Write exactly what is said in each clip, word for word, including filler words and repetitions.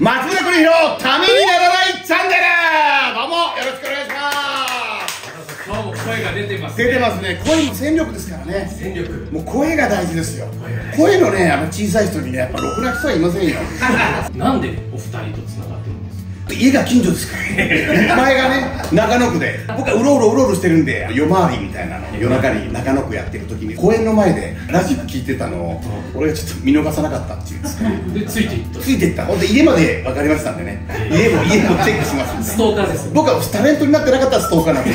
松村邦弘、ためにならないチャンネル、どうもよろしくお願いします。どうも声が出てますね。出てますね。声も戦力ですからね。戦力。もう声が大事ですよ。声のね、あの小さい人にね、やっぱろくな人はいませんよ。なんでお二人と繋がってるんですか。家が近所ですから。前がね、中野区で、僕はうろうろうろうろしてるんで、夜回りみたいなの、夜中に中野区やってる時に、公園の前でラジオ聞いてたのを、俺がちょっと見逃さなかったっていうんですか。で、ついていった。ついていった。ほんで、家まで分かりましたんでね。家も、家もチェックしますんで。ストーカーです。僕はタレントになってなかったらストーカーなんで。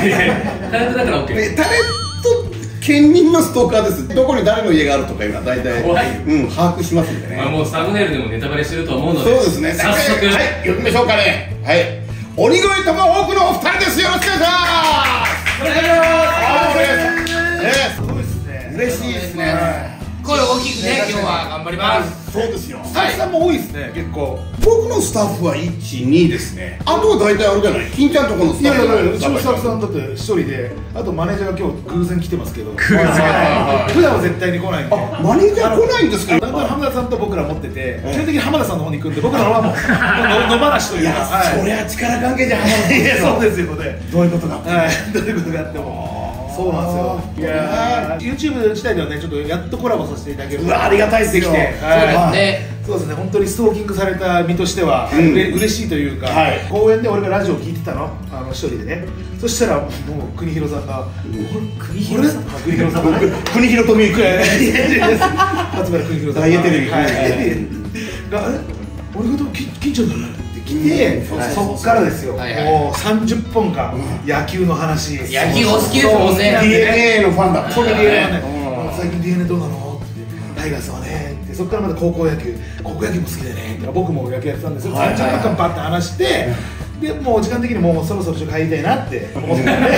タレントだから OK。タレント、県民のストーカーです。どこに誰の家があるとかいうのは大体、うん、把握しますんでね。まあ、もうサムネイルでもネタバレしてると思うので。そうですね。早速。はい、呼びましょうかね。はい。鬼越トマホークのお二人です。よろしくお願いします。お願いします。そうですね。嬉しいですね。声大きくね、今日は頑張ります。そうですよ。スタッフさんも多いですね。結構。僕のスタッフは一二ですね。あとは大体あれじゃない。金ちゃんとこのスタッフ。いやいや、うちのスタッフさんだって一人で、あとマネージャーが今日偶然来てますけど。偶然。普段は絶対に来ないんで。マネージャー来ないんですか。だんだん浜田さんと僕ら持ってて、基本的に浜田さんの方に行くんで、僕らはもう野放しというか。そりゃ力関係じゃ浜田さん。いや、そうですよね。どういうことが。はい。どういうことがあっても。そうなんですよ。いや、YouTube 自体ではね、ちょっとやっとコラボさせていただける。うわ、ありがたいですよ。そうですね。そうですね。本当にストーキングされた身としては嬉しいというか、公園で俺がラジオ聞いてたの、あの一人でね。そしたらもう邦弘さんが、邦弘さん、邦弘さん、邦弘とみゆき、松村邦弘さん、大江テレビが、あれ、俺がどう聞いちゃうんだろう。で、そっからですよ。もうさんじゅっぽんか野球の話。野球お好きですもんね。 ディーエヌエー のファンだ。そう、 ディーエヌエー の最近 ディーエヌエー どうなのって、タイガースはねって。そっからまた高校野球、高校野球も好きでね。僕も野球やってたんですよ。さんじゅっぷんかんバッて話して、でもう時間的にもうそろそろちょっと帰りたいなって思ってたんで。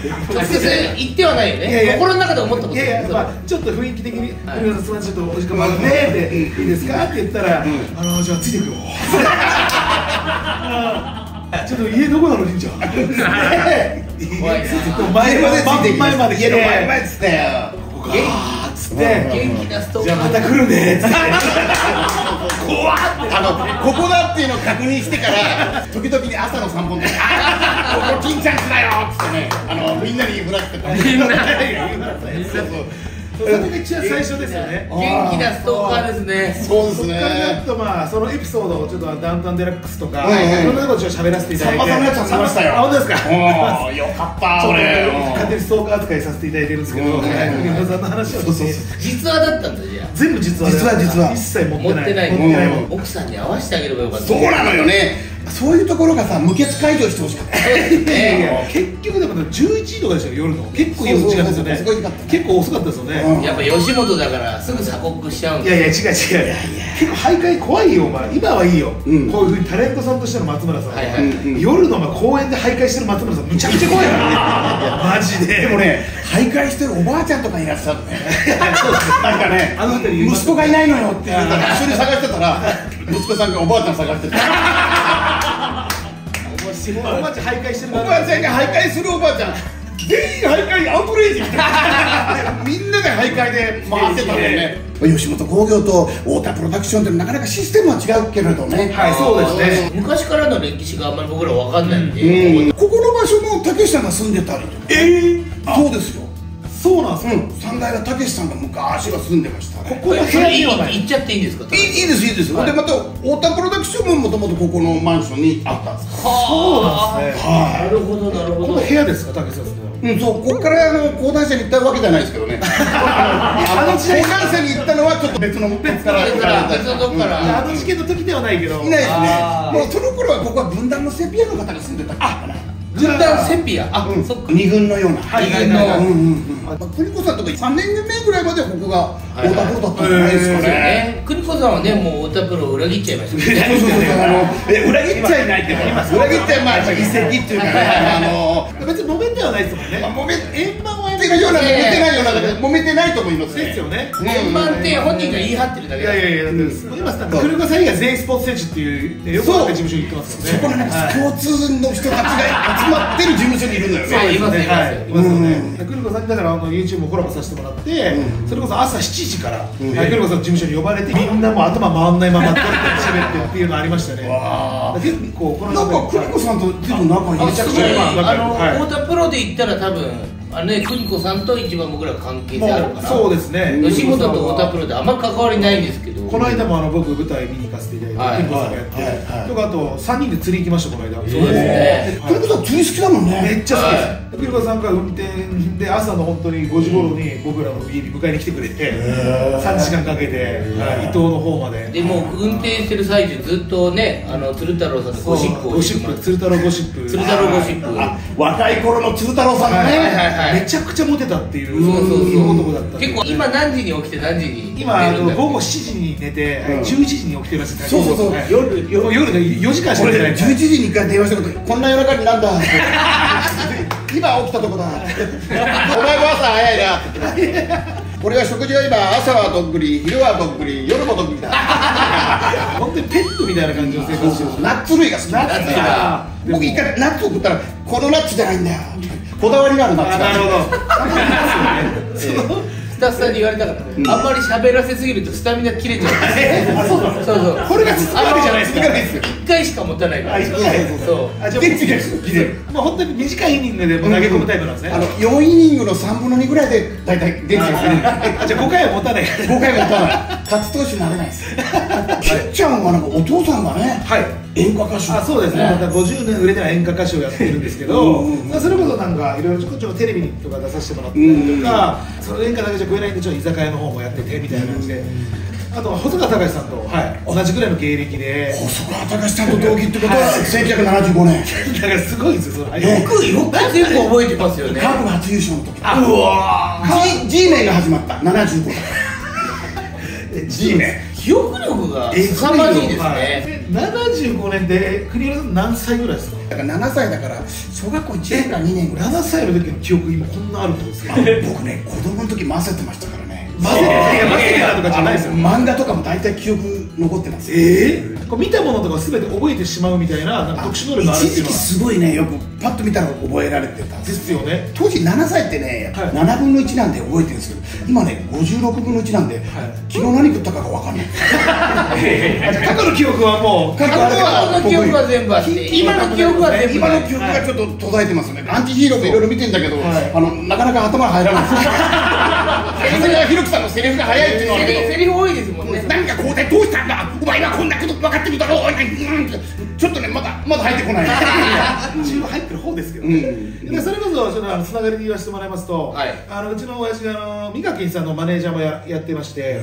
直接言ってはないよね。心の中で思ったこと。いやいや、まあちょっと雰囲気的に「皆さんすみません、ちょっとお時間もあるね」って「いいですか?」って言ったら「あのじゃあついてくよ」ちょっと家どこなの、りんちゃん。お前までついてきました。家の前までつってここかーっつって元気なストーカー。じゃあまた来るねーっつって怖っ、あのここだっていうのを確認してから時々に朝の散歩で「あここ金ちゃんちだよ」っつってね、あのみんなにぶらしてた。みんなに言うなさい。そうそう、それが一番最初ですよね。元気なストーカーですね。そうですね。そこからちょっとまあそのエピソードをちょっとダウンタウンデラックスとかいろんなことを喋らせていただいて。さんまさんのやつはましたよ。本当ですか。よかった。それ勝手にストーカー扱いさせていただいてるんですけど、皆さんの話を実話だったんだじゃあ。全部実話。実話実話。一切持ってない。奥さんに合わせてあげればよかった。そうなのよね。そういうところがさ、無血開業してほしかった。結局でもじゅういちじとかでしたよ、夜の。結構夜の時間ですよね。結構遅かったですよね。やっぱ吉本だからすぐ鎖国しちゃうんだ。いやいや違う違う。結構徘徊怖いよお前。今はいいよ。こういうふうにタレントさんとしての松村さんは夜の公園で徘徊してる松村さんむちゃくちゃ怖いからね。マジで。でもね、徘徊してるおばあちゃんとかいらっしゃるね。なんかね、あの辺に息子がいないのよって一緒に探してたら息子さんがおばあちゃん探してた。おばあちゃん徘徊してる。おばあちゃんが徘徊するおばあちゃん。全員徘徊、アウトレイジ。みんなで徘徊で回ってたもんね。吉本興業と太田プロダクションってなかなかシステムは違うけれどね。はい、そうですね。昔からの歴史があんまり僕らわかんないんで。ここの場所もたけしさんが住んでたりとか。ええ、そうですよ。そうなんですよ。三代がたけしさんが昔は住んでました。ここの部屋には行っちゃっていいんですか。いいですいいです。でまた太田プロダクションももともとここのマンションにあったんです。そうなんですね。なるほどなるほど。この部屋ですか、たけしさん。うんそう、ここからあの講談社に行ったわけじゃないですけどね。あの講談社に行ったのはちょっと別の別から別のとこから。あの事件の時ではないけど。いないですね。もうその頃はここは分断のセピアの方が住んでたから。軍団セピア、あ、そっか、二軍のような。はいはいはい。うんうんうん。邦子さんとか三年目ぐらいまでここが太田プロだったんじゃないですかね。邦子さんはね、もう太田プロを裏切っちゃいました。そうそうそう。え、裏切っちゃいないって言います。裏切っちゃいまあ一石っていうかね、あの別に揉めてはないですもんね。揉め円満は。てるような、揉めてないような、揉めてないと思いますね。ですよね。円盤って本人が言い張ってるだけ。いやいやいや、今クルーガさん以外全員スポーツ選手っていうよくある事務所に行ってますよね。そこのなんかスポーツの人たちが集まってる事務所にいるのよね。そういますね。はい。いますよね。クルーガさんだからあの YouTube もコラボさせてもらって、それこそ朝しちじからクルーガさんの事務所に呼ばれてみんなもう頭回んないまま撮って喋ってっていうのありましたね。結構このなんかクルーガさんと結構仲いい。めちゃくちゃあの太田プロで言ったら多分。あれね、邦子さんと一番僕ら関係性あるから。そうですね。吉本と太田プロであんまり関わりないんですけど、この間もあの僕舞台見に行かせていただいて邦子さんがやってとか、あとさんにんで釣り行きましたこの間。そうですね。邦子さん釣り好きだもんね。めっちゃ好きです。邦子さんが運転で朝の本当にごじ頃に僕らの家に迎えに来てくれてさんじかんかけて伊東の方まで。でも運転してる最中ずっとね、あの鶴太郎さんのゴシップをしてます。鶴太郎ゴシップ。鶴太郎ゴシップ。若い頃の鶴太郎さんがねめちゃくちゃモテたっていう男だった。結構今何時に起きて何時に今午後しちじに寝てじゅういちじに起きてるらしい。そうそうそう、夜のよじかんしか寝てない。じゅういちじにいっかい電話したこと、こんな夜中になんだ今起きたとこだ、お前も朝早いな。俺は食事は今朝はどっくり、昼はどっくり、夜もどっくりだ。本当にペットみたいな感じの生活してる。ナッツ類が好きなんだ。僕一回ナッツ送ったらこのナッツじゃないんだよ、こだわりがあるんだ。なるほど。スタッフさんに言われたから、あんまり喋らせすぎるとスタミナ切れちゃう。そうそうそう。これが続くわけじゃないですよ。一回しか持たないから。そう。で次は切れる。まあ本当に短いイニングで投げ込むタイプなんですね。あの四イニングの三分の二ぐらいで大体出る。あ、じゃあ五回は持たない。五回は持たない。勝ち投手になれないです。キッチャーはなんかお父さんがね。はい。演歌歌手。あ、そうですね。またごじゅうねん売れてない演歌歌手をやってるんですけど、それこそなんかいろいろちょこちょこテレビにとか出させてもらったりとか、その演歌だけじゃ食えないんでちょっと居酒屋の方もやっててみたいな感じで。あと細川たかしさんと同じぐらいの経歴で。細川たかしさんと同期ってことはせんきゅうひゃくななじゅうごねんだからすごいですよ。よくよく全部覚えてますよね。カープ初優勝の時。うわー。G メンが始まったななじゅうごねん。G メン。記憶力が凄まじいですね。ななじゅうごねんで国枝さん何歳ぐらいですか？だからななさいだから小学校いちねんかにねんぐらい。ななさいの時の記憶今こんなあるんですか？僕ね子供の時混ぜてましたからね。混ぜてたとかじゃないですよ。漫画とかも大体記憶残ってます。ええ、見たものとか全て覚えてしまうみたいな特殊能力があるっていうのは一時期すごいね。よくパッと見たら覚えられてたんですよね。当時ななさいってねななぶんのいちなんで覚えてるんですけど、今ねごじゅうろくぶんのいちなんで昨日何食ったかが分かんない。過去の記憶はもう過去の記憶は全部あって今の記憶は全部、今の記憶がちょっと途絶えてますね。アンティヒーローもいろいろ見てんだけどなかなか頭が入らないです。長谷川博己さんのセリフが早いっていうのはセリフ多いですもんね。なんかこうでどうしたんだお前はこんなこと分かってるだろう。ちょっとねまだまだ入ってこない。十分入ってる方ですけどね。それこそそのつながりで言わせてもらいますと、あのうちの親父があのミカキンさんのマネージャーもやってまして。